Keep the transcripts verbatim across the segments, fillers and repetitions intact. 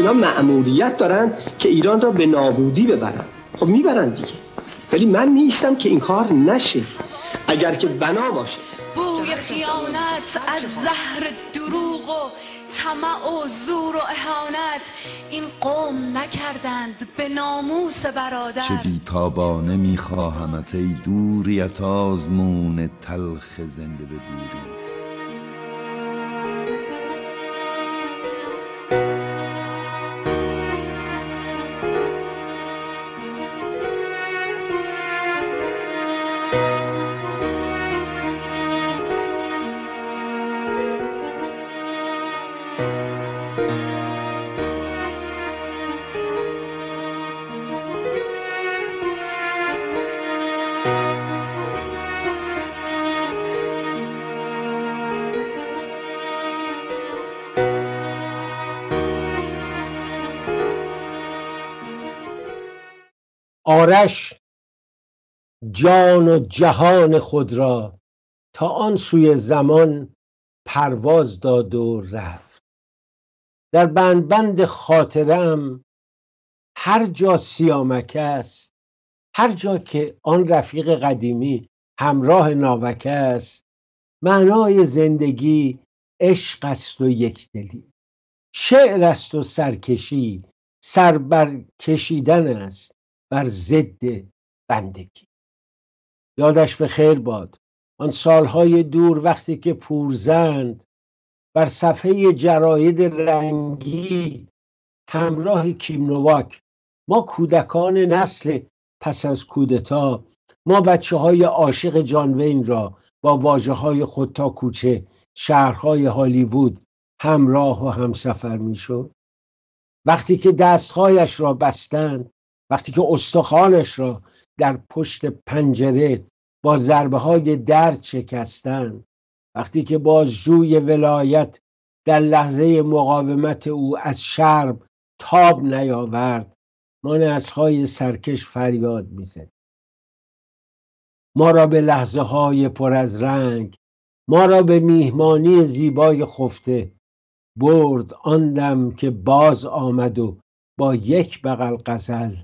اینا مأموریت دارن که ایران را به نابودی ببرن. خب میبرن دیگه، ولی من نیستم که این کار نشه. اگر که بنا باشه بوی خیانت از زهر دروغ و طمع و زور و اهانت این قوم نکردند به ناموس برادر. چه بیتابانه میخواهمت ای دوریت آزمون تلخ زنده ببوری. آرش جان و جهان خود را تا آن سوی زمان پرواز داد و رفت. در بند بند خاطرم هر جا سیامک است، هر جا که آن رفیق قدیمی همراه ناوک است، معنای زندگی عشق است و یکدلی، شعر است و سرکشی، سربر کشیدن است بر ضد بندگی. یادش به خیر باد آن سالهای دور وقتی که پورزند بر صفحه جراید رنگی همراه کیمنواک ما کودکان نسل پس از کودتا، ما بچه های عاشق جانوین را با واژه های خود تا کوچه شهرهای هالیوود همراه و همسفر می شد. وقتی که دستهایش را بستند، وقتی که استخوانش را در پشت پنجره با ضربه های درد شکستند، وقتی که بازجوی ولایت در لحظه مقاومت او از شرم تاب نیاورد، ما نسل‌های سرکش فریاد می‌زد. ما را به لحظه های پر از رنگ، ما را به میهمانی زیبای خفته برد آن دم که باز آمد و با یک بغل غزل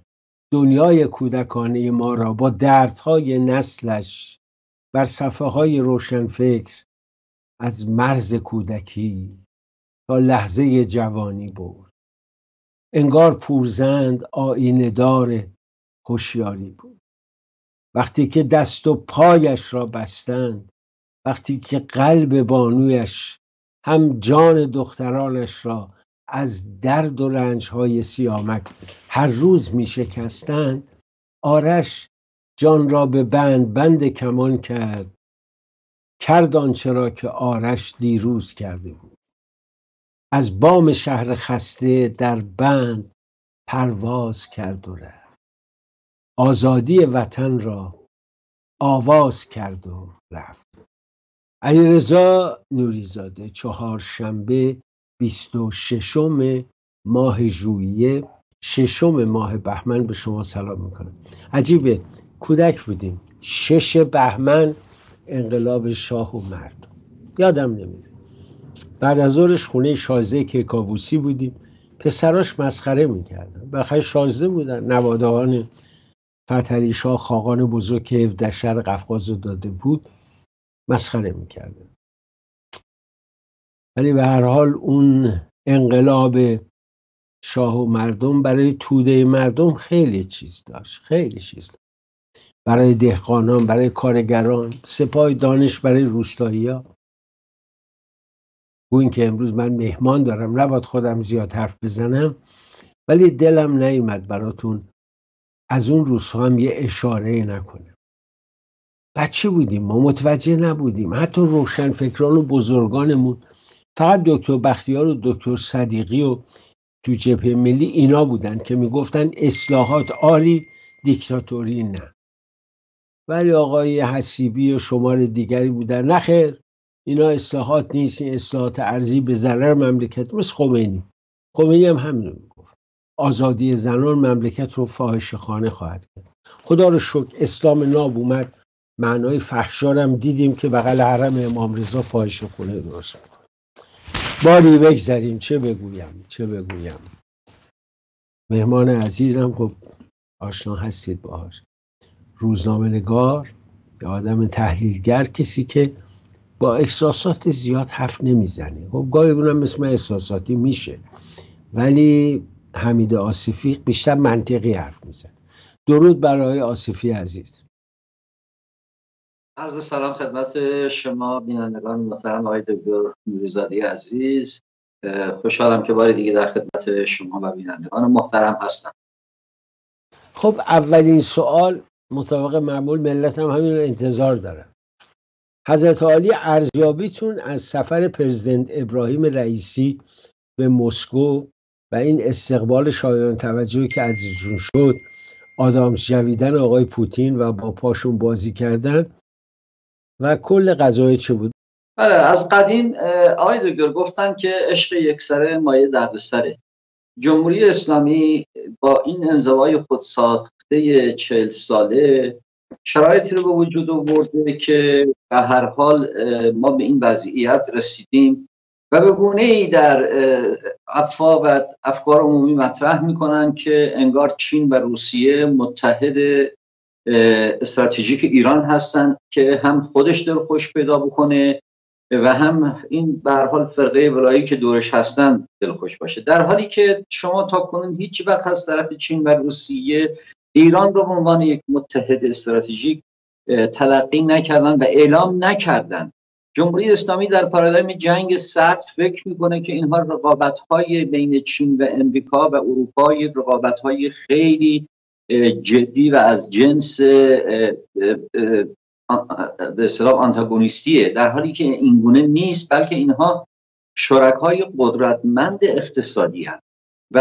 دنیای کودکانه ما را با دردهای نسلش بر صفحه های روشنفکر از مرز کودکی تا لحظه جوانی برد. انگار پورزند آینه‌دار هوشیاری بود. وقتی که دست و پایش را بستند، وقتی که قلب بانویش هم جان دخترانش را از درد و رنج‌های سیامک هر روز می‌شکستند، آرش جان را به بند بند کمان کرد، کرد آنچه را که آرش دیروز کرده بود. از بام شهر خسته در بند پرواز کرد و رفت. آزادی وطن را آواز کرد و رفت. علیرضا نوریزاده، چهارشنبه بیست و ششم ماه ژوئیه، ششم ماه بهمن. به شما سلام میکنم. عجیبه، کودک بودیم، شش بهمن انقلاب شاه و مردم، یادم نمیره. بعد از ظهرش خونه شازده کیکاووسی بودیم، پسراش مسخره میکردن، بخیر شازده بودن، نوادهان فتحعلی شاه خاقان بزرگ که هفده شهر قفقاز رو داده بود، مسخره میکردن. ولی به هر حال اون انقلاب شاه و مردم برای توده مردم خیلی چیز داشت، خیلی چیز داشت. برای دهقانان، برای کارگران، سپاه دانش برای روستایی‌ها. گو این که امروز من مهمان دارم نباید خودم زیاد حرف بزنم، ولی دلم نیومد براتون از اون روزها هم یه اشاره نکنم. بچه بودیم، ما متوجه نبودیم، حتی روشنفکران و بزرگانمون، فقط دکتر بختیار و دکتر صدیقی و تو جبهه ملی اینا بودن که میگفتن اصلاحات عالی، دیکتاتوری نه. ولی آقای حسیبی و شمار دیگری بودن، نه خیر، اینا اصلاحات نیست، این اصلاحات ارضی به ضرر مملکت. مثل خمینی، خمینی هم همین میگفت، آزادی زنان مملکت رو فاحشه‌خانه خواهد کرد. خدا رو شکر اسلام ناب اومد، معنای فحشارم دیدیم که بغل حرم امام رضا فاحشه‌خانه درست. باری بگذاریم، چه بگویم چه بگویم مهمان عزیزم خب آشنا هستید باهاش، روزنامه نگار، آدم تحلیلگر، کسی که با احساسات زیاد حرف نمیزنه. خب گاهی اونم اسم احساساتی میشه، ولی حمید آصفی بیشتر منطقی حرف میزنه. درود برای آصفی عزیز. عرض سلام خدمت شما بینندگان محترم، آقای دکتر نوریزاده عزیز، خوشحالم که بار دیگه در خدمت شما و بینندگان محترم هستم. خب اولین سوال مطابق معمول ملت هم همین انتظار داره. حضرت عالی، ارزیابیتون از سفر پرزیدنت ابراهیم رئیسی به مسکو و این استقبال شایان توجهی که ازشون شد، آدامس جویدن آقای پوتین و با پاشون بازی کردن و کل قضایا چه بود؟ بله، از قدیم آقای دکتر گفتن که عشق یکسره مایه دردسره. جمهوری اسلامی با این انزوای خودساخته چهل ساله شرایطی رو به وجود آورده که به هر حال ما به این وضعیت رسیدیم و به گونه‌ای در افکار عمومی مطرح میکنن که انگار چین و روسیه متحد استراتژیک ایران هستند که هم خودش دلخوش پیدا بکنه و هم این به هر حال فرقه ولایی که دورش هستن دلخوش باشه، در حالی که شما تاکنون هیچ وقت از طرف چین و روسیه ایران رو به عنوان یک متحد استراتژیک تلقی نکردن و اعلام نکردن. جمهوری اسلامی در پارادایم جنگ سرد فکر میکنه که اینها رقابت‌های بین چین و امریکا و اروپا یک رقابت‌های خیلی جدی و از جنس به اصطلاح آنتاگونیستیه، در حالی که اینگونه نیست، بلکه اینها شرکای قدرتمند اقتصادی هستند و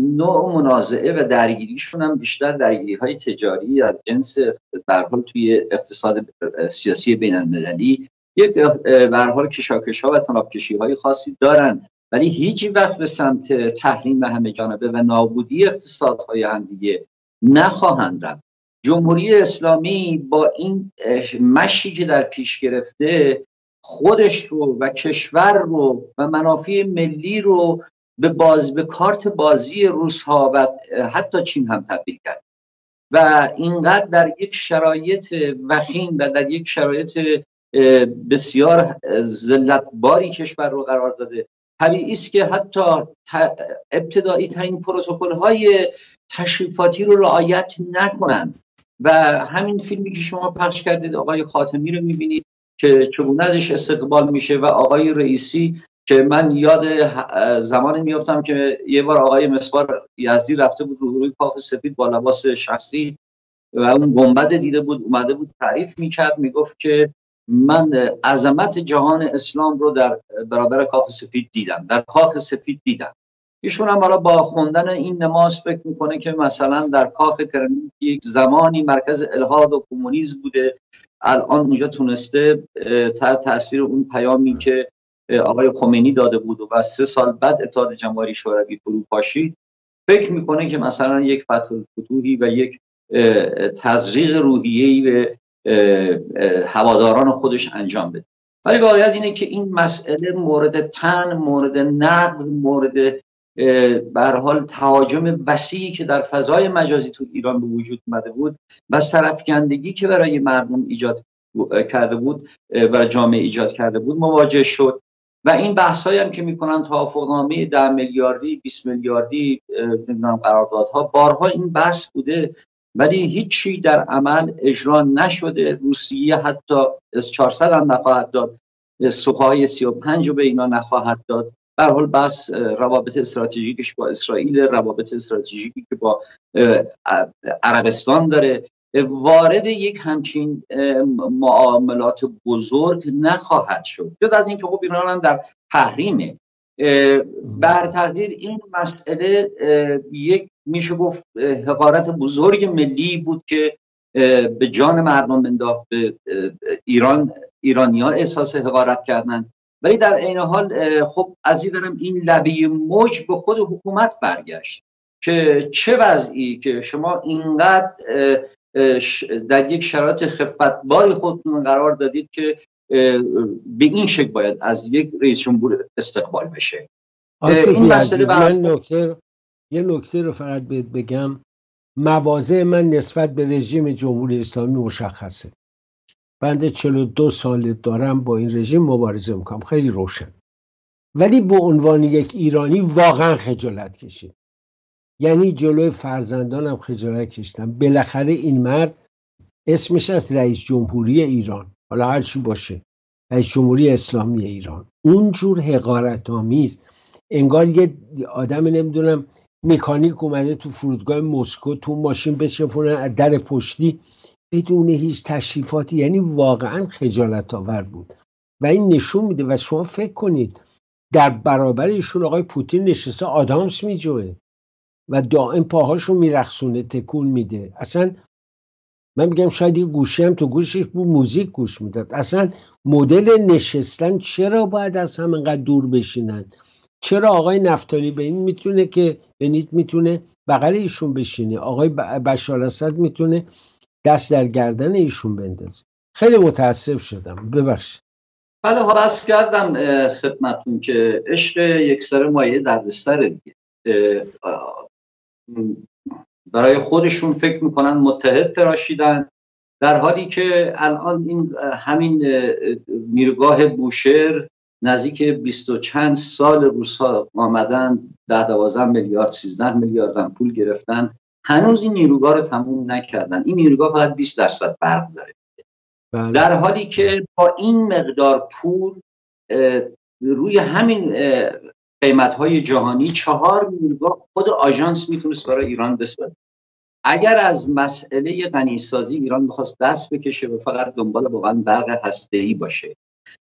نوع منازعه و درگیریشون هم بیشتر درگیری‌های تجاری از جنس به هر حال توی اقتصاد سیاسی بین‌المللی یک به هر حال کشاکش‌ها و تنابکشی‌های خاصی دارن، ولی هیچ وقت به سمت تحریم و همه جانبه و نابودی اقتصادهای هم دیگه نخواهند رفت. جمهوری اسلامی با این مشی که در پیش گرفته خودش رو و کشور رو و منافع ملی رو به باز به کارت بازی روس‌ها و حتی چین هم تبدیل کرد و اینقدر در یک شرایط وخیم و در یک شرایط بسیار ذلتباری کشور رو قرار داده. طبیعی است که حتی ابتدایی ترین پروتکل‌های تشریفاتی رو رعایت نکنند و همین فیلمی که شما پخش کردید آقای خاتمی رو می‌بینید که چگونه ازش استقبال میشه و آقای رئیسی که من یاد زمان میافتم که یه بار آقای مسبار یزدی رفته بود روبروی کاخ سفید با لباس شخصی و اون گنبد دیده بود، اومده بود تعریف میکرد، میگفت که من عظمت جهان اسلام رو در برابر کاخ سفید دیدم، در کاخ سفید دیدم. ایشون هم حالا با خوندن این نماز فکر میکنه که مثلا در کاخ کرملین یک زمانی مرکز الحاد و کمونیسم بوده، الان اونجا تونسته تحت تاثیر اون پیامی که آقای خمینی داده بود و سه سال بعد اتحاد جماهیر شوروی فروپاشید، فکر میکنه که مثلا یک فتح الفتوحی و یک تزریق روحیه‌ای به هواداران خودش انجام بده. ولی واقعیت اینه که این مسئله مورد طعن، مورد نقد، مورد به هر حال تهاجم وسیعی که در فضای مجازی تو ایران به وجود اومده بود و سرفکندگی که برای مردم ایجاد کرده بود و جامعه ایجاد کرده بود مواجه شد و این بحثایی هم که میکنن توافقنامه ده میلیاردی بیست میلیاردی نمیدونم قراردادها، بارها این بحث بوده ولی هیچی در عمل اجرا نشده. روسیه حتی از چهارصد هم نخواهد داد، سوخای سی و پنج رو به اینا نخواهد داد. به هر حال بس روابط استراتژیکش با اسرائیل، روابط استراتژیکی که با عربستان داره، وارد یک همچین معاملات بزرگ نخواهد شد. جدا از اینکه خب ایران هم در تحریمه. بر تقدیر این مسئله یک میشه گفت حقارت بزرگ ملی بود که به جان مردم انداخت، به ایران ایرانی‌ها احساس حقارت کردند. ولی در عین حال خب از این برم این لبه موج به خود حکومت برگشت که چه وضعی که شما اینقدر در یک شرایط خفت‌باری خودتون قرار دادید که به این شکل باید از یک رئیس جمهور استقبال بشه. این مسئله من نکته یه نکته رو فقط بهت بگم، مواضع من نسبت به رژیم جمهوری اسلامی مشخصه. بنده چهل و دو ساله دارم با این رژیم مبارزه میکنم، خیلی روشن. ولی به عنوان یک ایرانی واقعا خجالت کشید، یعنی جلوی فرزندانم خجالت کشیدم. بالاخره این مرد اسمش از رئیس جمهوری ایران، حالا هر چی باشه، رئیس جمهوری اسلامی ایران، اونجور حقارت‌آمیز، انگار یه آدم نمیدونم مکانیک اومده تو فرودگاه مسکو تو ماشین بچپونن از در پشتی بدون هیچ تشریفاتی، یعنی واقعا خجالت آور بود. و این نشون میده. و شما فکر کنید در برابر ایشون آقای پوتین نشسته آدام اسمیت جوه و دائم پاهاشو میرقصونه، تکون میده. اصلا من میگم شاید یه گوشی هم تو گوشش بود، موزیک گوش میداد. اصلا مدل نشستن، چرا باید از هم انقدر دور بشینن؟ چرا آقای نفتالی به این میتونه که بنیت میتونه بغل ایشون بشینه، آقای بشار اسد میتونه دست در گردن ایشون بندازه؟ خیلی متاسف شدم، ببخشید. بله، عرض کردم خدمتون که عشق یک سر مایه دردسر دیگه، برای خودشون فکر میکنن متحد تراشیدن، در حالی که الان این همین نیروگاه بوشهر نزدیک بیست و چند سال روس‌ها آمدن، ده دوازده میلیارد سیزده میلیارد پول گرفتن، هنوز این نیروگاه رو تموم نکردن. این نیروگاه فقط بیست درصد برق داره، بله. در حالی که با این مقدار پول روی همین قیمت‌های جهانی چهار نیروگاه خود آژانس میتونست برای ایران بسازه. اگر از مسئله غنیسازی ایران میخواست دست بکشه و فقط دنبال واقعا برق هسته‌ای باشه،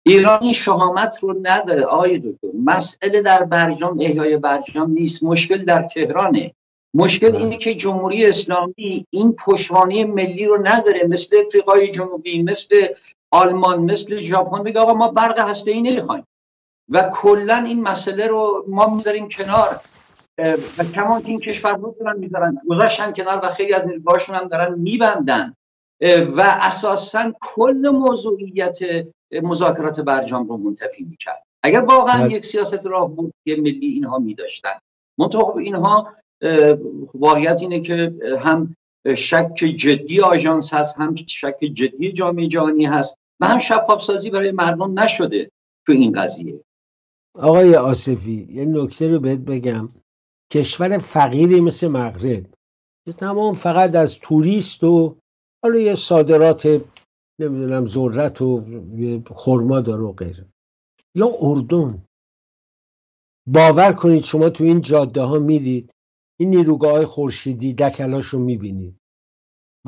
ایرانی شهامت رو نداره آقای دکتر. مسئله در برجام احیای برجام نیست، مشکل در تهرانه. مشکل اینه که جمهوری اسلامی این پشتوانه ملی رو نداره، مثل افریقای جنوبی، مثل آلمان، مثل ژاپن بگه آقا ما برق هسته‌ای نمیخوایم و کلا این مسئله رو ما میذاریم کنار. و کمان این کشورها دارن میذارن گذاشتن کنار و خیلی از نیروهاشون هم دارن میبندن و اساساً کل موضوعیت مذاکرات برجام رو منتفی میکرد. اگر واقعا بلد. یک سیاست راهبردی ملی اینها میداشتن، منتها اینها واقعیت اینه که هم شک جدی آژانس هست، هم شک جدی جامعه جهانی هست و هم شفاف سازی برای مردم نشده تو این قضیه. آقای آصفی یه نکته رو بهت بگم، کشور فقیری مثل مغرب که تمام فقط از توریست و حالا یه صادرات نمیدونم ذرت و خرما داره و غیره، یا اردن، باور کنید شما تو این جاده ها میرید این نیروگاه های خورشیدی دکلاش رو میبینید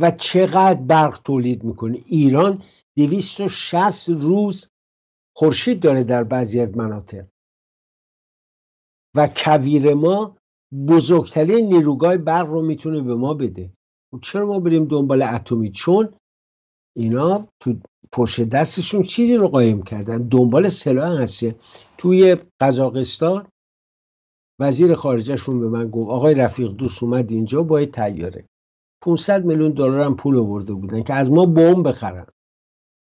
و چقدر برق تولید میکنه. ایران دویست و شصت روز خورشید داره در بعضی از مناطق و کویر ما بزرگترین نیروگاه برق رو میتونه به ما بده. چرا ما بریم دنبال اتمی؟ چون اینا تو پشت دستشون چیزی رو قایم کردن، دنبال سلاح هستی. توی قزاقستان وزیر خارجهشون به من گفت آقای رفیق دوست اومد اینجا با تیاره، پانصد میلیون دلار هم پول آورده بودن که از ما بمب بخرن.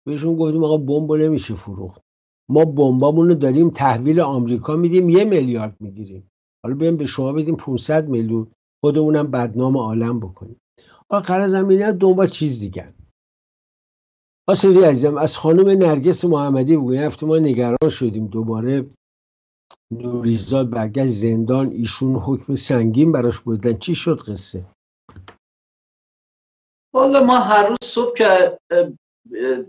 بهشون گفتیم آقا بمب نمیشه فروخت، ما بمبامون رو داریم تحویل آمریکا میدیم، یه میلیارد میگیریم، حالا بریم به شما بدیم پانصد میلیون خودمونم بدنام عالم بکنیم. آخر زمینه دنبال چیز دیگر. آصفی عزیزم، از خانم نرگس محمدی بگویم هفته ما نگران شدیم، دوباره نوریزاد برگشت زندان، ایشون حکم سنگین براش بردن، چی شد قصه؟ والا ما هر روز صبح که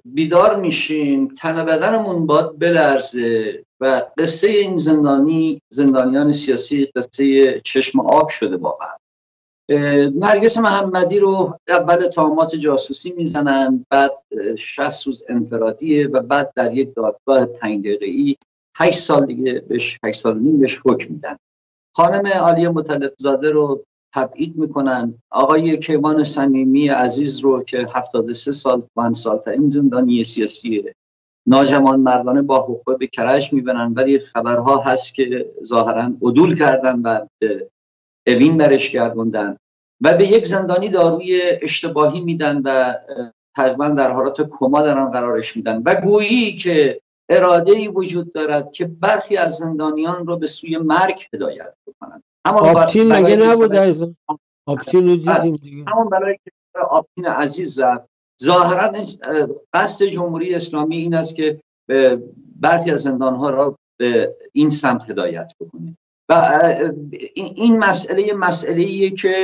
بیدار میشیم تن و بدنمون باید بلرزه و قصه این زندانی زندانیان سیاسی قصه چشم آب شده واقعا. نرگس محمدی رو اول تهمات جاسوسی میزنن، بعد شصت روز انفرادیه و بعد در یک دادگاه پنج دقیقه‌ای هشت سال دیگه بهش هشت سال و نیم بهش حکم میدن. خانم عالیه مطلب‌زاده رو تبعید میکنن، آقای کیوان سمیمی عزیز رو که هفتاد و سه سال وان سال تعیین زندانی سیاسی ناجمان مردانه با حقوق به کرج میبرن، ولی خبرها هست که ظاهرا عدول کردن و اوین برش گردوندن و به یک زندانی داروی اشتباهی میدن و تقریبا در حالت کما دارن قرارش میدن و گویی که اراده ای وجود دارد که برخی از زندانیان رو به سوی مرگ هدایت بکنند. آپتین مگه نبود از آپتین رو دیدیم دیگه، همون بلایی که آپتین عزیز زد. ظاهرا قصد جمهوری اسلامی این است که برخی از زندان‌ها را به این سمت هدایت بکنه و این مسئله مسئله‌ایه که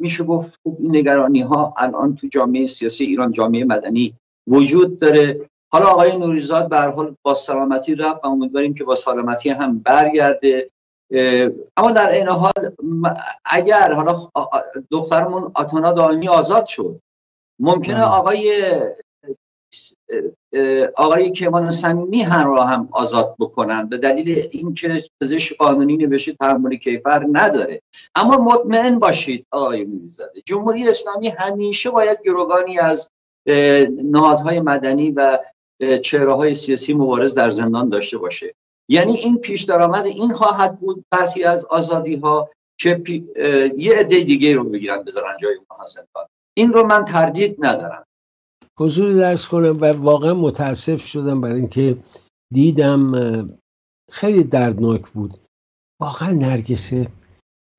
میشه گفت این نگرانی‌ها الان تو جامعه سیاسی ایران، جامعه مدنی وجود داره. حالا آقای نوریزاد به هر حال با سلامتی رفت و امیدواریم که با سلامتی هم برگرده. اما در این حال اگر حالا دخترمون آتانا دالمی آزاد شد، ممکنه آقای آقای کیوان سمیمی هر را هم آزاد بکنن به دلیل اینکه پزشک قانونی نوشته تحمل کیفر نداره. اما مطمئن باشید آقای نوریزاده، جمهوری اسلامی همیشه باید گروگانی از نهادهای مدنی و چهره‌های سیاسی مبارز در زندان داشته باشه. یعنی این پیش درآمد این خواهد بود برخی از آزادی‌ها که پی... یه عده دیگه رو بگیرن بذارن جای اونها زندان. این رو من تردید ندارم. حضور درس کنم و واقعا متاسف شدم برای اینکه دیدم خیلی دردناک بود. واقعا نرگس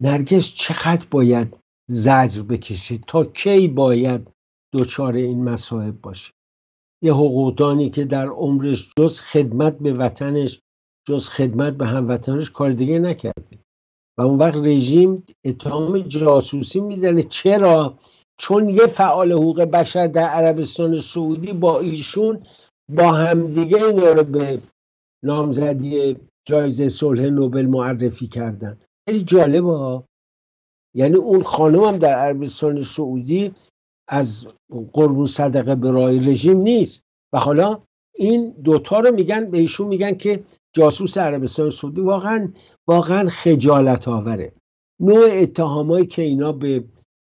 نرگس چقدر باید زجر بکشه؟ تا کی باید دوچار این مصائب باشه؟ یه حقوقدانی که در عمرش جز خدمت به وطنش، جز خدمت به هموطنش کار دیگه نکرده و اون وقت رژیم اتهام جاسوسی میزنه. چرا؟ چون یه فعال حقوق بشر در عربستان سعودی با ایشون با همدیگه اینا رو به نامزدی جایزه صلح نوبل معرفی کردن. خیلی جالبه ها. یعنی اون خانم هم در عربستان سعودی از قربون صدقه برای رژیم نیست و حالا این دوتا رو میگن، به ایشون میگن که جاسوس عربستان سعودی. واقعا واقعا خجالت آوره نوع اتهامایی که اینا به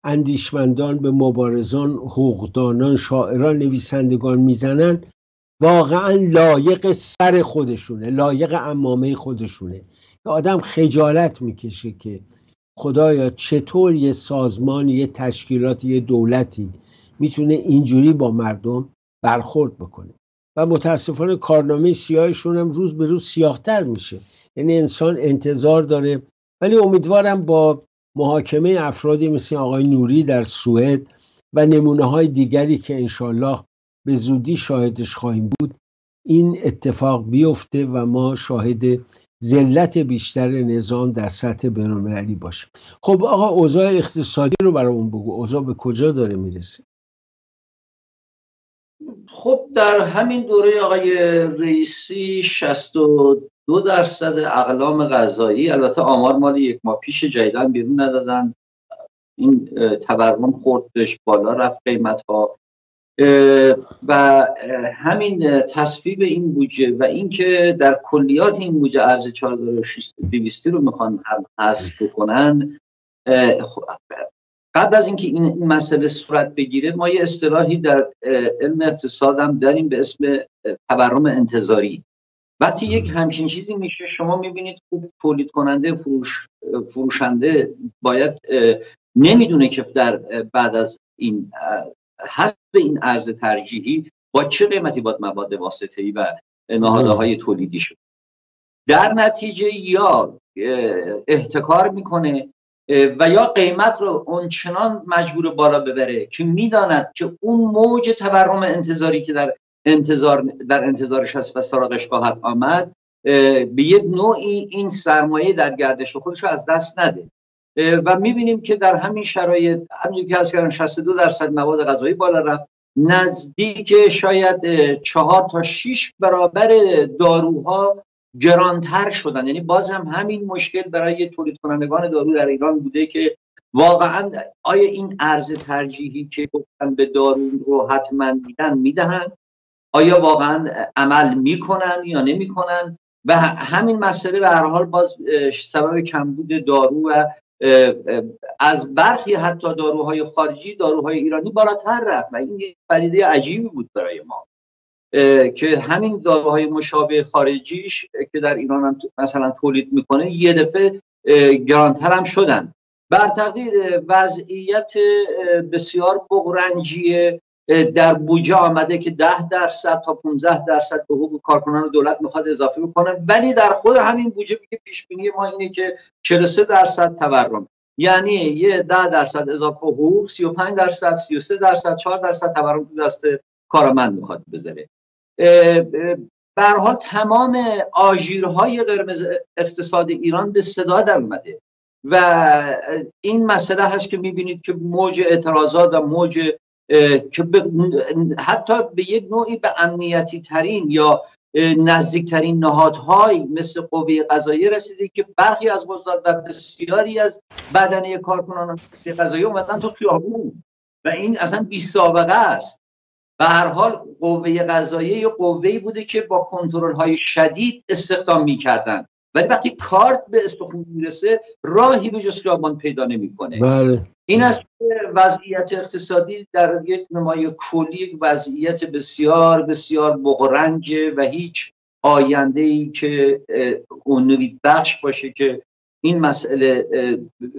اندیشمندان، به مبارزان، حقوقدانان، شاعران، نویسندگان میزنن. واقعا لایق سر خودشونه، لایق عمامه خودشونه. یه آدم خجالت میکشه که خدایا چطور یه سازمان، یه تشکیلات، یه دولتی میتونه اینجوری با مردم برخورد بکنه. و متاسفانه کارنامه سیاهشون هم روز به روز سیاه‌تر میشه. یعنی انسان انتظار داره، ولی امیدوارم با محاکمه افرادی مثل آقای نوری در سوئد و نمونه های دیگری که انشالله به زودی شاهدش خواهیم بود، این اتفاق بیفته و ما شاهد ذلت بیشتر نظام در سطح بین‌المللی باشیم. خب آقا اوضاع اقتصادی رو برامون بگو، اوضاع به کجا داره میرسه؟ خب در همین دوره آقای رئیسی شصت و دو درصد اقلام غذایی، البته آمار مال یک ماه پیش، جدیدن بیرون ندادن، این تورم خوردش بالا رفت قیمت ها و همین تصفیب این بودجه و اینکه در کلیات این بودجه ارز چهار هزار و دویست رو میخوان هم حذف بکنن. قبل از اینکه این مسئله صورت بگیره ما یه اصطلاحی در علم اقتصاد هم داریم به اسم تورم انتظاری. وقتی یک همچین چیزی میشه شما میبینید خوب تولید کننده، فروش فروشنده باید نمیدونه که در بعد از این حسب این ارز ترجیحی با چه قیمتی باید مواد واسطه‌ای و نهادهای تولیدی شد. در نتیجه یا احتکار میکنه و یا قیمت رو اونچنان مجبور بالا ببره که میداند که اون موج تورم انتظاری که در انتظار در انتظارش هست و سراغش خواهد آمد به یک نوعی این سرمایه در گردش خودش رو از دست نده. و میبینیم که در همین شرایط همینجوری که از کردم شصت و دو درصد مواد غذایی بالا رفت، نزدیک شاید چهار تا شش برابر داروها گرانتر شدن. یعنی باز هم همین مشکل برای تولید کنندگان دارو در ایران بوده که واقعا آیا این ارز ترجیحی که گفتن به دارو رو حتما میدن میدهن، آیا واقعا عمل میکنن یا نمیکنن؟ و همین مسئله به هر حال باز سبب کمبود دارو و از برخی حتی داروهای خارجی داروهای ایرانی بالاتر رفت و این یک پدیده عجیبی بود برای ما که همین داروهای مشابه خارجیش که در ایران هم مثلا تولید میکنه یه دفعه گرانتر هم شدن. بر تغییر وضعیت بسیار بغرنجی در بودجه آمده که ده درصد تا پانزده درصد به حقوق کارکنان دولت میخواد اضافه بکنه، ولی در خود همین بودجه میگه پیش بینی ما اینه که چهل و سه درصد تورم، یعنی یه ده درصد اضافه حقوق، سی و پنج درصد، سی و سه درصد، چهار درصد تورم تو دست کارمند میخواد بذاره. به هر حال تمام آژیرهای قرمز اقتصاد ایران به صدا در اومده و این مسئله هست که میبینید که موج اعتراضات و موج که حتی به یک نوعی به امنیتی ترین یا نزدیک ترین نهادهای مثل قوه قضاییه رسیده که برخی از مزداد و بسیاری از بدنه کارکنان قضاییه اومدن تو خیابون و این اصلا بی سابقه است. به هر حال قوه قضاییه یا قوه‌ای بوده که با کنترل‌های شدید استخدام می‌کردن، ولی وقتی کارت به استخون میرسه راهی به جز خیابان پیدا نمی‌کنه. بله. این است که وضعیت اقتصادی در یک نمای کلی وضعیت بسیار بسیار بغرنج و هیچ آینده‌ای که اونوید بخش باشه که این مسئله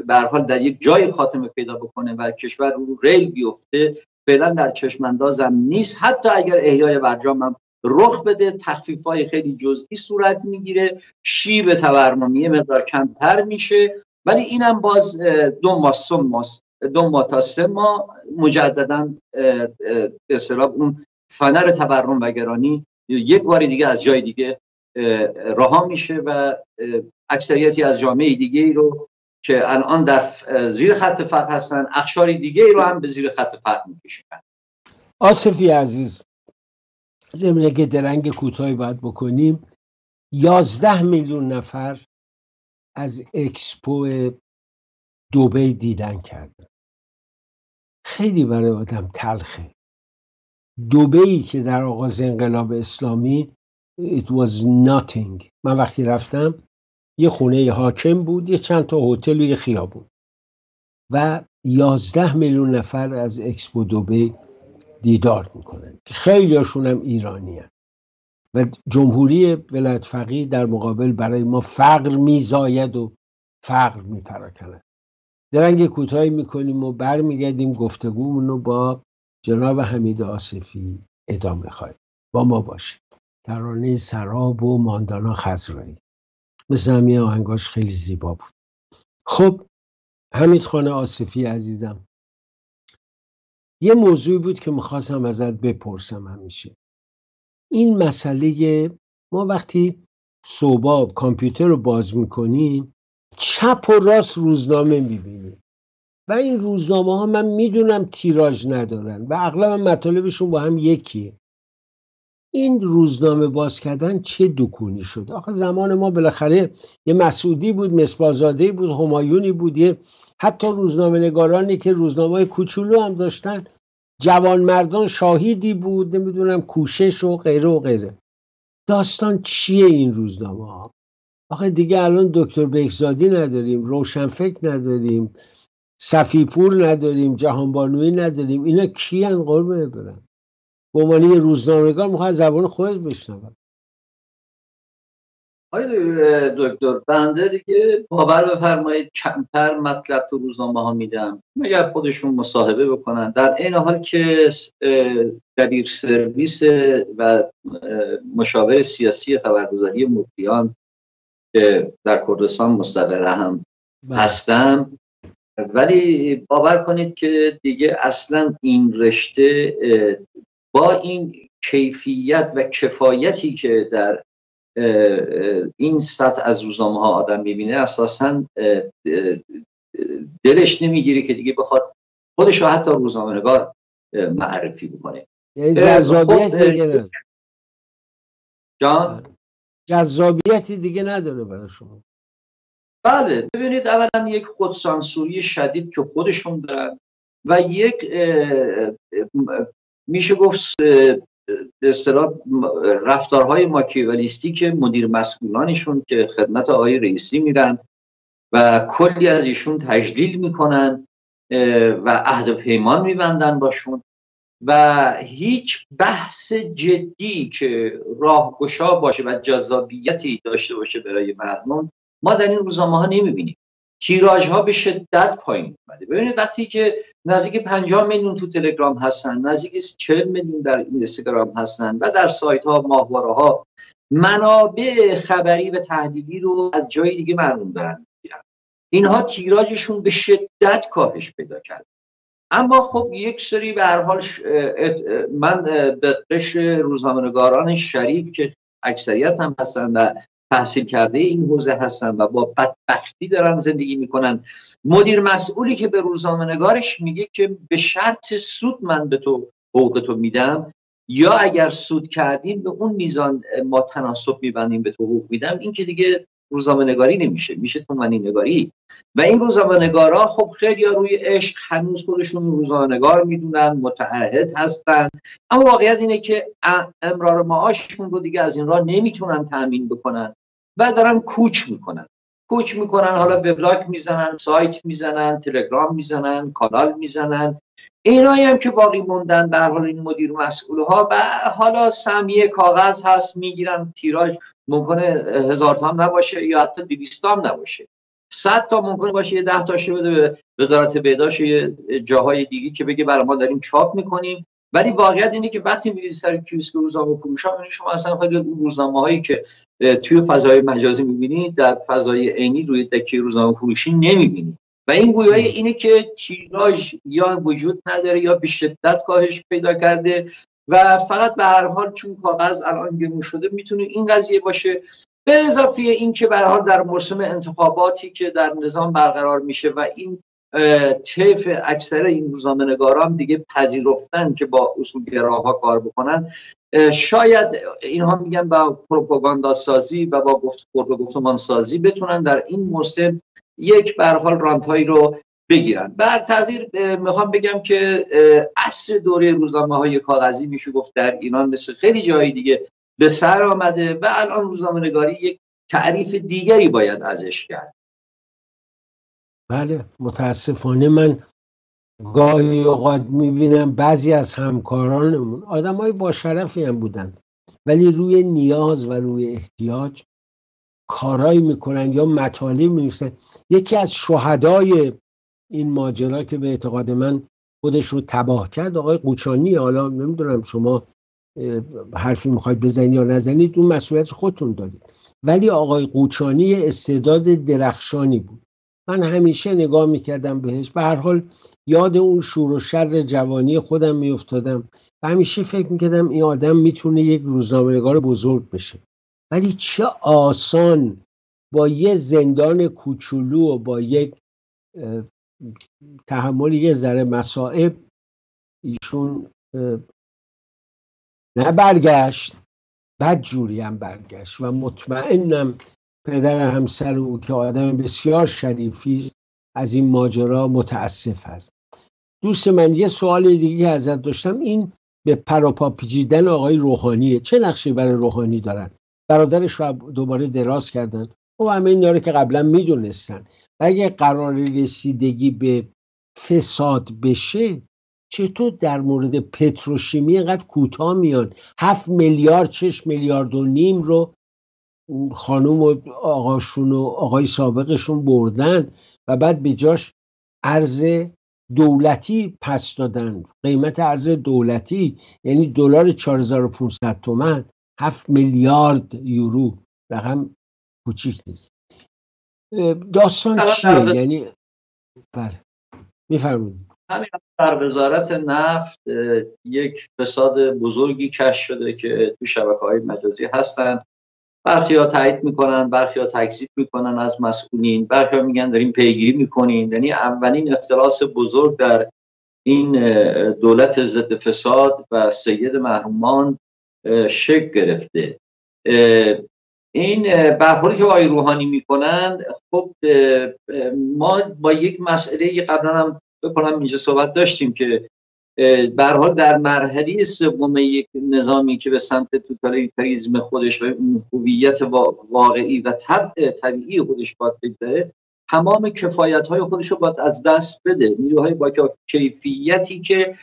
به هر حال در یک جای خاتمه پیدا بکنه و کشور رو ریل بیفته فعلا در چشم اندازم نیست. حتی اگر احیای برجام هم رخ بده تخفیف‌های خیلی جزئی صورت میگیره، شیب تورمیه مقدار کمتر میشه، ولی اینم باز دو ماه دو ماه تا سه ماه مجددا به اصطلاح اون فنر تورم و گرانی یک بار دیگه از جای دیگه رها میشه و اکثریتی از جامعه دیگه ای رو که الان در زیر خط فقر هستن اقشاری دیگه ای رو هم به زیر خط فقر میکشن. آصفی عزیز، ضمن که درنگ کوتاهی باید بکنیم، یازده میلیون نفر از اکسپو دبی دیدن کردن. خیلی برای آدم تلخه. دبی که در آغاز انقلاب اسلامی it was nothing. من وقتی رفتم یه خونه حاکم بود، یه چند تا هتل و یه خیابون و یازده میلیون نفر از اکسپو دبی دیدار میکنن. خیلی هاشون هم ایرانی هن. و جمهوری ولایت فقیه در مقابل برای ما فقر میزاید و فقر میپراکند. درنگ کوتاهی میکنیم و برمیگردیم گفتگومون رو با جناب حمید آصفی ادامه خواهیم. با ما باشید. ترانه سراب و ماندانا خزرایی مثل همین آهنگاش خیلی زیبا بود. خب حمید خان آصفی عزیزم، یه موضوعی بود که میخواستم ازت بپرسم همیشه. این مسئله ما وقتی صبح کامپیوتر رو باز میکنیم چپ و راست روزنامه میبینیم و این روزنامه ها من میدونم تیراژ ندارن و اغلب مطالبشون با هم یکیه. این روزنامه باز کردن چه دکونی شد؟ آخه زمان ما بالاخره یه مسعودی بود، مصباح‌زاده‌ای بود، همایونی بود، یه حتی روزنامه نگارانی که روزنامه‌های کوچولو هم داشتن، جوانمردان شاهدی بود، نمیدونم کوشش و غیره و غیره. داستان چیه این روزنامه ها؟ آخه دیگه الان دکتر بهزادی نداریم، روشنفکر نداریم، صفیپور نداریم، جهانبانوی نداریم. اینا کیان قربونت برم؟ به عنوان یه روزنامه‌نگار میخواد زبان خودت بشنوم. آقای دکتر، بنده دیگه باور بفرمایید کمتر مطلب تو روزنامه ها میدم مگر خودشون مصاحبه بکنن. در این حال که دبیر سرویس و مشاور سیاسی خبرگزاری مفتیان که در کردستان مستقر هم هستم، ولی باور کنید که دیگه اصلا این رشته با این کیفیت و کفایتی که در این سطح از روزنامه ها آدم میبینه اساسا دلش نمیگیره که دیگه بخواد خودش رو حتی روزنامه نگار معرفی بکنه. یعنی جذابیت دیگه نداره. جان؟ جذابیتی دیگه نداره برای شما. بله، ببینید اولا یک خودسانسوری شدید که خودشون دارن و یک میشه گفت به اصطلاح رفتارهای ماکیاولیستی که مدیر مسئولانشون که خدمت آقای رئیسی میرن و کلی از ایشون تجلیل میکنن و عهد و پیمان میبندن باشون و هیچ بحث جدی که راهگشا باشه و جذابیتی داشته باشه برای مردم ما در این روزنامه ها نمیبینیم. تیراژها به شدت پایین اومده. ببینید وقتی که نزدیک پنجاه میلیون تو تلگرام هستن، نزدیک چهل میلیون در اینستاگرام هستن و در سایت‌ها، ماهواره‌ها منابع خبری و تحلیلی رو از جای دیگه معلوم دارن میگیرن، اینها تیراژشون به شدت کاهش پیدا کرد. اما خب یک سری به هر حال ش... من به قش روزنامه‌نگاران شریف که اکثریت هم هستن و تحصیل کرده این حوزه هستن و با بدبختی دارن زندگی میکنن، مدیر مسئولی که به روزنامه‌نگارش میگه که به شرط سود من به تو حقوق تو میدم، یا اگر سود کردیم به اون میزان ما تناسب میبندیم به تو حقوق میدم، این که دیگه روزنامه‌نگاری نمیشه، میشه تومنی نگاری. و این روزنامه‌نگارا خب خیلی روی عشق هنوز خودشون روزنامه‌نگار میدونن، متعهد هستن، اما واقعیت اینه که امرار معاششون رو دیگه از این راه نمیتونن تامین بکنن و دارن کوچ میکنن کوچ میکنن حالا وبلاگ میزنن، سایت میزنن، تلگرام میزنن، کانال میزنن. اینایی هم که باقی موندن به هر حال این مدیر مسئولها و حالا سهمیه کاغذ هست میگیرن، تیراژ ممکنه هزار تا نباشه یا حتی دویست تا نباشه، صد تا ممکنه باشه، یه ده تاشه بده به وزارت بهداشت یه جاهای دیگه که بگه برای ما داریم چاپ میکنیم. ولی واقعیت اینه که وقتی میرید سر کیوسک روزنامه فروشا، یعنی شما اصلا خیلی روزنامه هایی که توی فضای مجازی میبینید در فضای عینی روی دکه روزنامه فروشی نمیبینید. و این گویای اینه که تیراژ یا وجود نداره یا به شدت کاهش پیدا کرده و فقط به هر حال چون کاغذ الان گرون شده میتونه این قضیه باشه. به اضافه این که به هر حال در موسم انتخاباتی که در نظام برقرار میشه و این طیف اکثر این روزنامه‌نگاران دیگه پذیرفتن که با اصولگراها کار بکنن، شاید اینها میگن با پروپاگاندا سازی و با گفت و گفتمان سازی بتونن در این موسم یک به هر حال رانت‌هایی رو بگیرن. بر تقدیر میخوام بگم که عصر دوره روزنامه‌های کاغذی میشه گفت در ایران مثل خیلی جای دیگه به سر آمده و الان روزنامه‌نگاری یک تعریف دیگری باید ازش کرد. بله، متاسفانه من گاهی اوقات میبینم بعضی از همکارانمون آدمای با شرفی هم بودن ولی روی نیاز و روی احتیاج کارایی میکنن یا مطالب می‌نویسن. یکی از شهدای این ماجرا که به اعتقاد من خودش رو تباه کرد آقای قوچانی، حالا نمیدونم شما حرفی میخواید بزنید یا نزنید، اون مسئولیت خودتون دارید، ولی آقای قوچانی استعداد درخشانی بود. من همیشه نگاه میکردم بهش، به هر حال یاد اون شور و شر جوانی خودم میافتادم و همیشه فکر میکردم این آدم میتونه یک روزنامه‌نگار بزرگ بشه. ولی چه آسان با یه زندان کوچولو و با یک تحمل یه ذره مصائب ایشون نه برگشت، بد جوری هم برگشت و مطمئنم پدر همسر او که آدم بسیار شریفی از این ماجرا متاسف است. دوست من یه سوال دیگه ازت داشتم، این به پروپا پیچیدن آقای روحانیه. چه نقشی برای روحانی دارن؟ برادرش رو دوباره دراز کردن و همه این داره که قبلا میدونستن و اگه قرار رسیدگی به فساد بشه چطور در مورد پتروشیمی اینقدر کوتاه میان؟ هفت میلیارد چش میلیارد و نیم رو خانوم و آقاشون و آقای سابقشون بردن و بعد به جاش ارز دولتی پس دادن، قیمت ارز دولتی، یعنی دلار چهار هزار و پانصد تومان، هفت میلیارد یورو، رقم کوچیک نیست. داستان چیه؟ یعنی بله میفرمایید. همین در وزارت نفت یک فساد بزرگی کشف شده که تو شبکه‌های مجازی هستن، برخی‌ها تایید میکنن، برخی‌ها تکذیب میکنن از مسئولین، برخی‌ها میگن داریم پیگیری میکنیم. یعنی اولین اختلاس بزرگ در این دولت ضد فساد و سید محرومان شک گرفته. این برخوردی که آقای روحانی میکنن، خب ما با یک مسئله قبلا هم بکنم اینجا صحبت داشتیم که به هر حال در مرحله سوم یک نظامی که به سمت توتالیتاریسم خودش و هویت واقعی و طبع طبیعی خودش باید بگذره، تمام کفایت‌های خودش رو باید از دست بده. نیروهای با کیفیتی که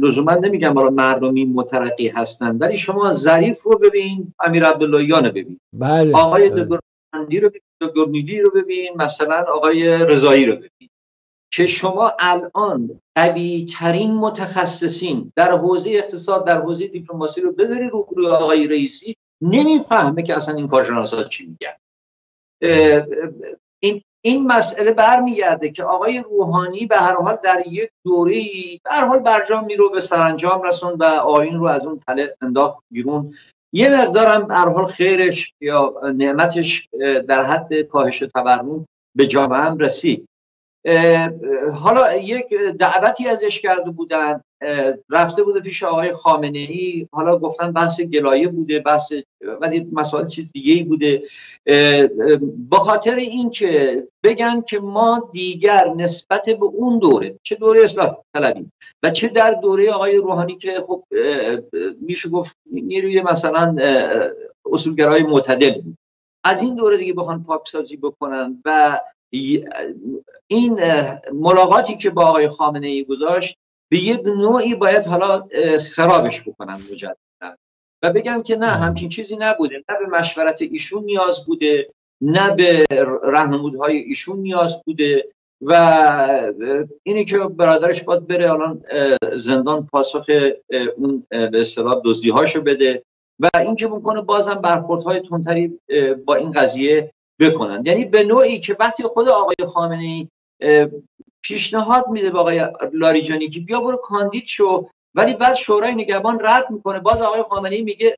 لزوما نمیگم برای مردمی مترقی هستند، ولی شما ظریف رو ببین، امیرعبداللهیان رو ببین، بله. آقای دگربندی رو ببین، دکتر نیلی رو ببین، مثلا آقای رضایی رو ببین، که شما الان قوی‌ترین متخصصین در حوزه اقتصاد، در حوزه دیپلماسی رو بذاری رو روی آقای رئیسی، نمیفهمه که اصلا این کارشناسا چی میگن. این این مسئله برمیگرده که آقای روحانی به هر حال در یک دوره‌ای به هر حال برجامی رو به سرانجام رسوند و آیین رو از اون تله انداخت بیرون. یه مقدارم به هر حال خیرش یا نعمتش در حد کاهش تورم به جامعه هم رسید. حالا یک دعوتی ازش کرده بودن، رفته بوده پیش آقای خامنه‌ای، حالا گفتن بحث گلایه بوده، بحث ولی مسائل چیز دیگه‌ای بوده، به خاطر اینکه بگن که ما دیگر نسبت به اون دوره، چه دوره اصلاح طلبی و چه در دوره آقای روحانی که خب میشه گفت نیروی مثلا اصولگرای معتدل بود، از این دوره دیگه بخوان پاکسازی بکنن و این ملاقاتی که با آقای خامنه‌ای گذاشت به یک نوعی باید حالا خرابش بکنن مجددا و بگن که نه، همچین چیزی نبوده، نه به مشورت ایشون نیاز بوده، نه به راهنمودهای ایشون نیاز بوده و اینی که برادرش باید بره الان زندان پاسخ اون به اصطلاح دزدی‌هاشو بده و این که ممکنه بازم برخوردهای تندتری با این قضیه بکنن. یعنی به نوعی که وقتی خود آقای خامنه‌ای پیشنهاد میده به آقای لاریجانی که بیا برو کاندید شو، ولی بعد شورای نگهبان رد میکنه، باز آقای خامنه‌ای میگه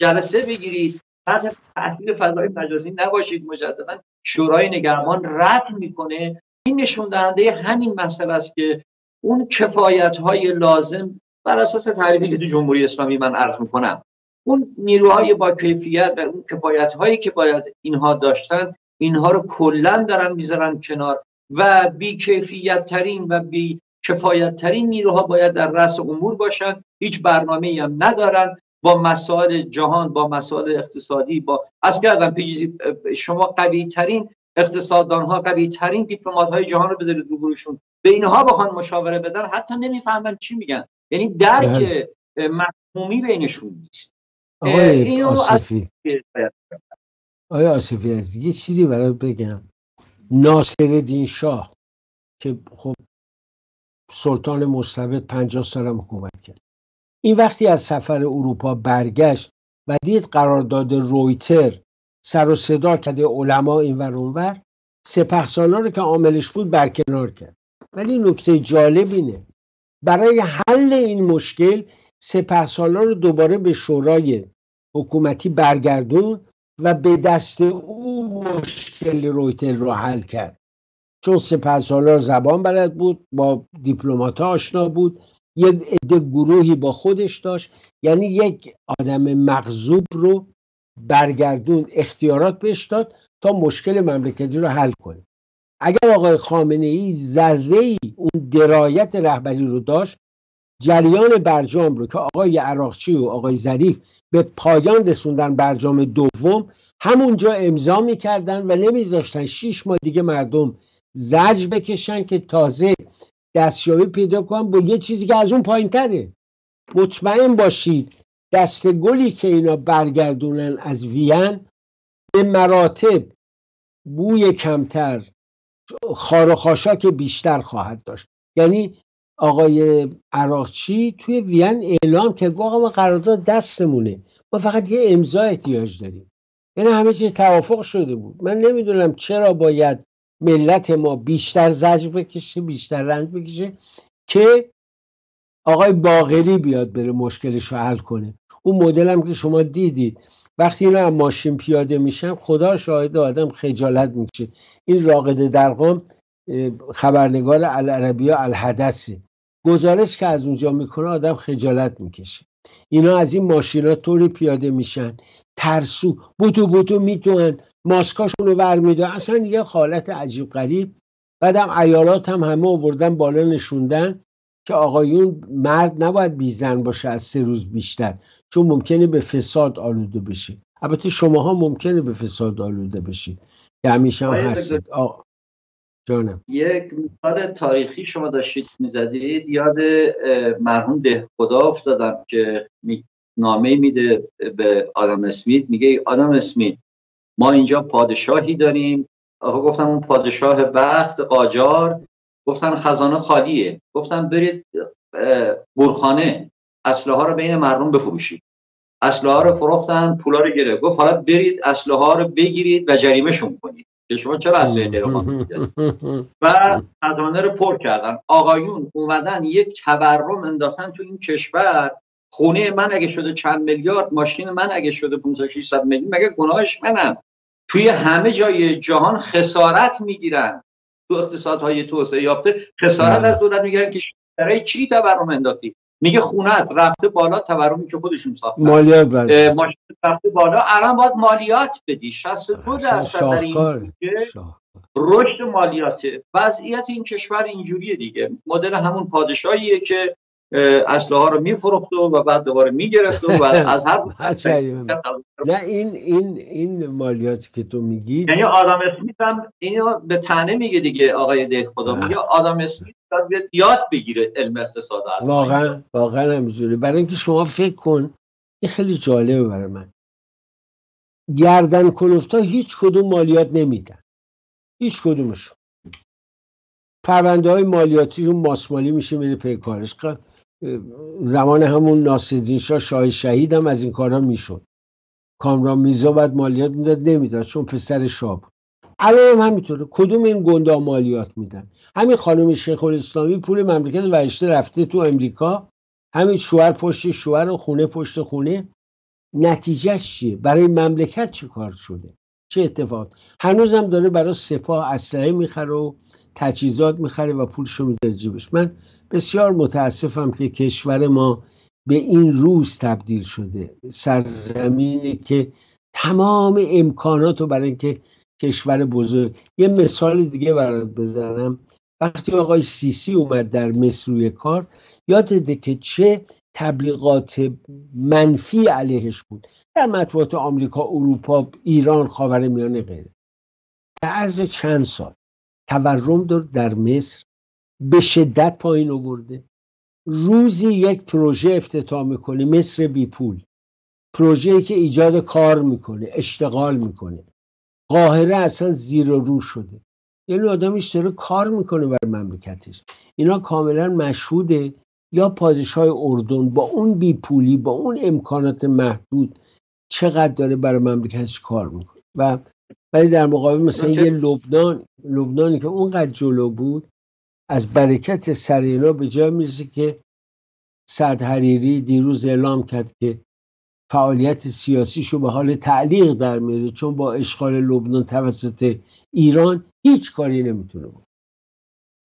جلسه بگیرید، تحت تأثیر فضای مجازی نباشید، مجددا شورای نگهبان رد میکنه. این نشون دهنده همین مسئله است که اون کفایت‌های لازم بر اساس تعریفی که تو جمهوری اسلامی من عرض میکنم، اون نیروهای با کیفیت و اون کفایت‌هایی که باید اینها داشتن، اینها رو کلا دارن میذارن کنار و بی کیفیت‌ترین و بی کفایت‌ترین نیروها باید در رأس امور باشن. هیچ برنامه‌ای هم ندارن، با مسائل جهان، با مسائل اقتصادی، با از کردن شما قوی‌ترین اقتصاددان‌ها، قوی‌ترین دیپلمات‌های جهان رو بذارید روبروشون، به اینها بخوان مشاوره بدن، حتی نمیفهمن چی میگن. یعنی درک مفهومی بینشون نیست. آقای آصفی آقای آصفی از یه چیزی برات بگم. ناصرالدین شاه که خب سلطان مستبد پنجاه سالم حکومت کرد، این وقتی از سفر اروپا برگشت و دید قرارداد رویتر سر و صدا کرده، علما اینور اونور، سپهسالار که عاملش بود برکنار کرد. ولی نکته جالب اینه، برای حل این مشکل سپهسالار رو دوباره به شورای حکومتی برگردون و به دست او مشکل رویتر رو حل کرد، چون سپهسالار زبان بلد بود، با دیپلمات‌ها آشنا بود، یک عده گروهی با خودش داشت. یعنی یک آدم مغضوب رو برگردون، اختیارات بهش داد تا مشکل مملکتی رو حل کنه. اگر آقای خامنه‌ای ذره‌ای اون درایت رهبری رو داشت، جریان برجام رو که آقای عراقچی و آقای ظریف به پایان رسوندن، برجام دوم، همونجا امضا میکردن و نمیذاشتن شیش ماه دیگه مردم زجر بکشن که تازه دستیابی پیدا کنن با یه چیزی که از اون پایین تره. مطمئن باشید دست گلی که اینا برگردونن از وین به مراتب بوی کمتر، خار و خاشاک بیشتر خواهد داشت. یعنی آقای عراقچی توی وین اعلام که آقا ما قرارداد دستمونه، ما فقط یه امضا احتیاج داریم. یعنی همه چیز توافق شده بود. من نمیدونم چرا باید ملت ما بیشتر زجر بکشه، بیشتر رنج بکشه که آقای باقری بیاد بره مشکلش رو حل کنه. اون مدل هم که شما دیدید، وقتی اینا هم ماشین پیاده میشن، خدا شاهد، آدم خجالت میکشه. این راقد درقم خبرنگار العربیه الحدثی، گزارش که از اونجا میکنه آدم خجالت میکشه. اینا از این ماشینا طوری پیاده میشن، ترسو بوتو بوتو میتونن، ماسکاشونو ور میدن، اصلا یه حالت عجیب غریب. بعدم عیالات هم همه آوردن بالا نشوندن که آقایون مرد نباید بی زن باشه از سه روز بیشتر، چون ممکنه به فساد آلوده بشه. البته شماها ممکنه به فساد آلوده بشید که همیشه هم هستید. آقا جانم. یک مثال تاریخی شما داشتید میزدید، یاد مرحوم دهخدا افتادم که نامه میده به آدام اسمیت، میگه آدام اسمیت ما اینجا پادشاهی داریم. آقا گفتن اون پادشاه وقت قاجار، گفتن خزانه خالیه، گفتن برید گورخانه اسلحه ها رو بین مردم بفروشید. اسلحه ها رو فروختن، پولا رو گرفت، گفت حالا برید اسلحه ها رو بگیرید و جریمهشون کنید. که شما چرا اسلحه درمان میدید؟ و خزانه رو پر کردن. آقایون اومدن یک تورم انداختن تو این کشور. خونه من اگه شده چند میلیارد، ماشین من اگه شده پانصد ششصد میلیون، مگه گناهش منم؟ توی همه جای جهان خسارت میگیرن. تو اقتصادهای توسعه یافته خسارت از دولت میگیرن که برای چی تورم انداختی؟ میگه خونت رفته بالا، تورمی که خودشون ساختن، مالیات بده، ماشین رفته بالا، الان باید مالیات بدی. شصت و دو درصد در این رشد مالیاته. وضعیت این کشور اینجوریه دیگه. مدل همون پادشاهیه که اسلحه ها رو میفروخت و بعد دوباره میگرفت و از هر نه این این این مالیاتی که تو میگی، یعنی آدام اسمیت هم اینو به طعنه میگه دیگه. آقای دهخدا میگه آدام اسمیت باید یاد بگیره علم اقتصاد. از واقعا واقعا همینجوری. برای اینکه شما فکر کن، این خیلی جالبه برای من، گردن کلفتا هیچ کدوم مالیات نمیدن، هیچ کدومشون. پرونده های مالیاتی رو ماسمالی میشه میره پی کارش. زمان همون ناصرالدین شاه شاه شهید هم از این کارا میشد. کامران میرزا بعد مالیات میداد، نمیداد چون پسر شاه بود. الان هم همینطوره. کدوم این گندا مالیات میدن؟ همین خانم شیخ الاسلامی پول مملکت ورشته رفته تو امریکا، همین شوهر پشت شوهر و خونه پشت خونه. نتیجهش چیه؟ برای مملکت چه کار شده؟ چه اتفاق؟ هنوزم داره برای سپاه اسلحه میخره و تجهیزات میخره و پولشو میذاره جیبش. من بسیار متاسفم که کشور ما به این روز تبدیل شده. سرزمینی که تمام امکاناتو برای اینکه کشور بزرگ. یه مثال دیگه برات بزنم. وقتی آقای سیسی اومد در مصر روی کار، یادته که چه تبلیغات منفی علیهش بود در مطبوعات آمریکا، اروپا، ایران، خاورمیانه غیره. در عرض چند سال تورم داره در مصر به شدت پایین آورده. روزی یک پروژه افتتاح میکنه، مصر بی پول، پروژه‌ای که ایجاد کار میکنه، اشتغال میکنه. قاهره اصلا زیر و رو شده. یعنی آدمش داره کار میکنه برای مملکتش. اینا کاملا مشهوده. یا پادشاه اردن با اون بی پولی، با اون امکانات محدود، چقدر داره برای مملکتش کار میکنه. و ولی در مقابل مثلا یه لبنان، لبنانی که اونقدر جلو بود، از برکت سر اینا به جای میرسه که سعد حریری دیروز اعلام کرد که فعالیت سیاسیشو به حال تعلیق در میاره، چون با اشغال لبنان توسط ایران هیچ کاری نمیتونه بود.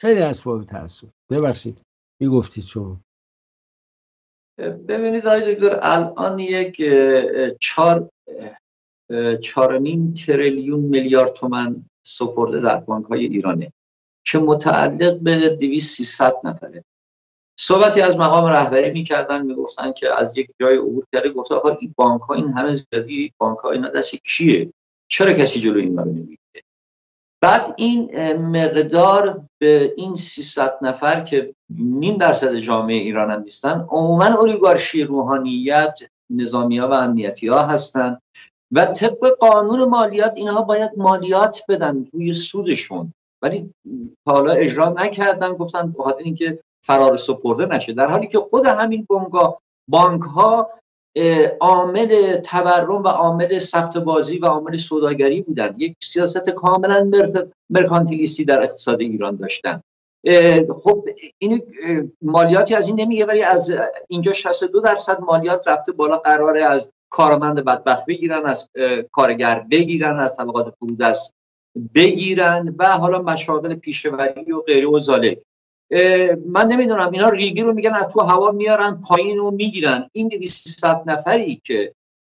خیلی اسباب تأسف. ببخشید میگفتید شما. ببینید آقای دکتر، الان یک چار چهار و نیم تریلیون میلیارد تومان سپرده در بانک های ایرانه که متعلق به دویست سیصد نفره. صحبتی از مقام رهبری میکردن، میگفتن که از یک جای عبور کرده، گفت آقا این بانک ها این همه زیادی، بانک ها اینا دست کیه؟ چرا کسی جلو این رو نمیگیره؟ بعد این مقدار به این سیصد نفر که نیم درصد جامعه ایران هم نیستن، عموما اولیگارشی، روحانیت، نظامی‌ها و امنیتی‌ها هستن و طبق قانون مالیات اینها باید مالیات بدن روی سودشون، ولی تا حالا اجرا نکردن. گفتن بخاطر اینکه فرار سپرده نشه، در حالی که خود همین بنگاه بانک ها عامل تورم و عامل سفت بازی و عامل سوداگری بودن. یک سیاست کاملا مرکانتیلیستی در اقتصاد ایران داشتن. خب این مالیاتی از این نمیگه، ولی از اینجا شصت و دو درصد مالیات رفته بالا. قراره از کارمند بدبخت بگیرن، از کارگر بگیرن، از طبقات فرودست بگیرن و حالا مشاغل پیشه‌وری و غیره و ذالک. من نمیدونم اینا ریگی رو میگن از تو هوا میارن پایین و میگیرن. این دویست نفری که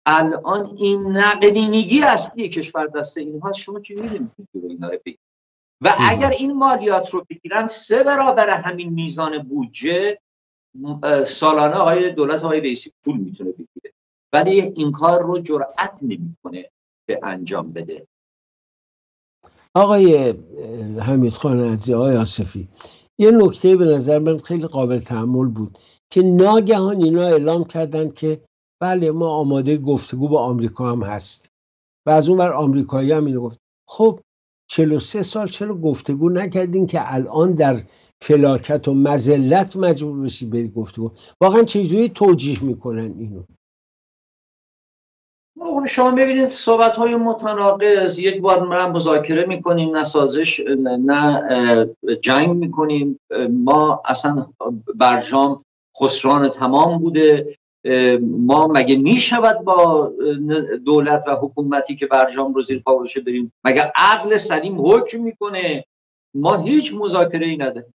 الان این نقدینگی اصلی کشور دست اینها، شما چی میدونید اینا رو بگیرن؟ و اگر این مالیات رو بگیرن، سه برابر همین میزان بودجه سالانه آقای دولت آقای رئیسی پول میتونه بگیره، ولی این کار رو جرأت نمیکنه به انجام بده. آقای حمیدخان عزیز، آقای آصفی، یه نکته به نظر من خیلی قابل تحمل بود که ناگهان اینا اعلام کردن که بله ما آماده گفتگو با آمریکا هم هست. و از اون ور آمریکایی هم اینو گفت. خب چهل و سه سال چرا گفتگو نکردین که الان در فلاکت و مذلت مجبور بشی بری گفتگو؟ واقعا چجوری توجیه میکنن اینو؟ شما ببینید صحبت های متناقض، یک بار ما مذاکره میکنیم نه سازش نه جنگ میکنیم، ما اصلا برجام خسران تمام بوده، ما مگه میشود با دولت و حکومتی که برجام رو زیر پا باشه بریم؟ مگه عقل سلیم حکم میکنه؟ ما هیچ مذاکره ای نداریم.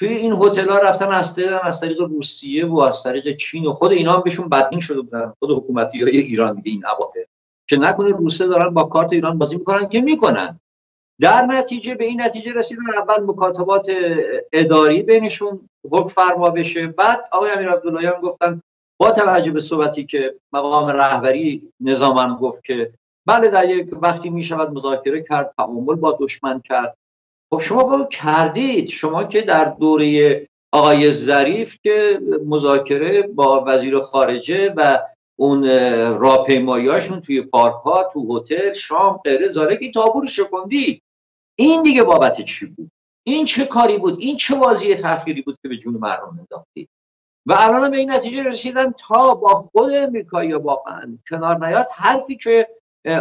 توی این هتل‌ها رفتن از طریق از طریق روسیه و از طریق چین و خود اینا هم بهشون بدبین شده بودن، خود حکومتی‌های ایران دیگه این عواطف، که نکنه روسیه دارن با کارت ایران بازی میکنن که میکنن. در نتیجه به این نتیجه رسیدن اول مکاتبات اداری بینشون حکم فرما بشه. بعد آقای امیرعبداللهیان گفتن با توجه به صحبتی که مقام رهبری نظاما گفت که بله در یک وقتی میشود مذاکره کرد، تعامل با دشمن کرد. خب شما با کردید، شما که در دوره آقای ظریف که مذاکره با وزیر خارجه و اون راهپیمایی‌هاشون توی پارک ها، تو هتل، شام، غیره زاره که تابور شکندی، این دیگه بابت چی بود؟ این چه کاری بود؟ این چه واضیه تأخیری بود که به جون مردم انداختید؟ و الان به این نتیجه رسیدن تا با خود امریکایی واقعا کنار نیاد. حرفی که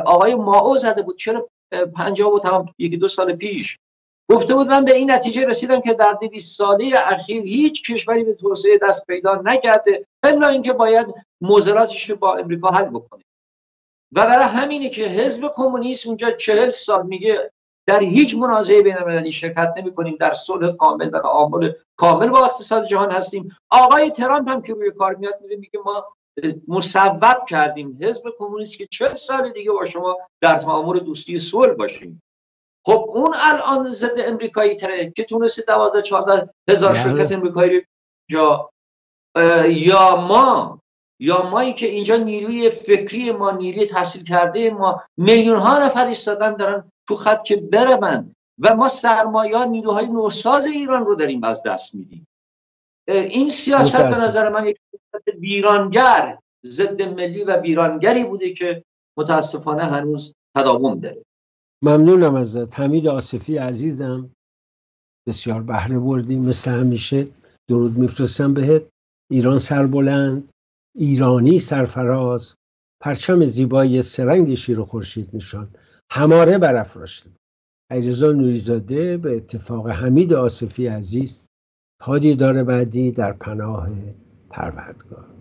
آقای ماو زده بود چرا پنجاه و تمام یکی دو سال پیش گفته بود من به این نتیجه رسیدم که در دویست ساله اخیر هیچ کشوری به توسعه دست پیدا نکرده الا اینکه باید معضلاتش رو با امریکا حل بکنه. و برای همینه که حزب کمونیست اونجا چهل سال میگه در هیچ منازعه بین‌المللی شرکت نمی‌کنیم، در صلح کامل و تعامل کامل با اقتصاد جهان هستیم. آقای ترامپ هم که روی کار میاد میره میگه ما مصوب کردیم حزب کمونیست که چهل سال دیگه با شما در تعامل دوستی صلح باشیم. خب اون الان ضد امریکایی تره که تونست دوازده چهارده هزار شرکت امریکایی یا یا ما یا مایی که اینجا نیروی فکری ما، نیروی تحصیل کرده ما، میلیون ها نفر ایستادن دارن تو خط که برمن و ما سرمایه‌ها، نیروهای نوساز ایران رو داریم از دست میدیم. این سیاست به نظر من یک سیاست ویرانگر، ضد ملی و ویرانگری بوده که متاسفانه هنوز تداوم داره. ممنونم ازت حمید آصفی عزیزم، بسیار بهره بردیم مثل همیشه. درود میفرستم بهت. ایران سربلند، ایرانی سرفراز، پرچم زیبای سرنگ شیر و خورشید نشان هماره برافراشته. علیرضا نوریزاده به اتفاق حمید آصفی عزیز، پادیدار بعدی در پناه پروردگار.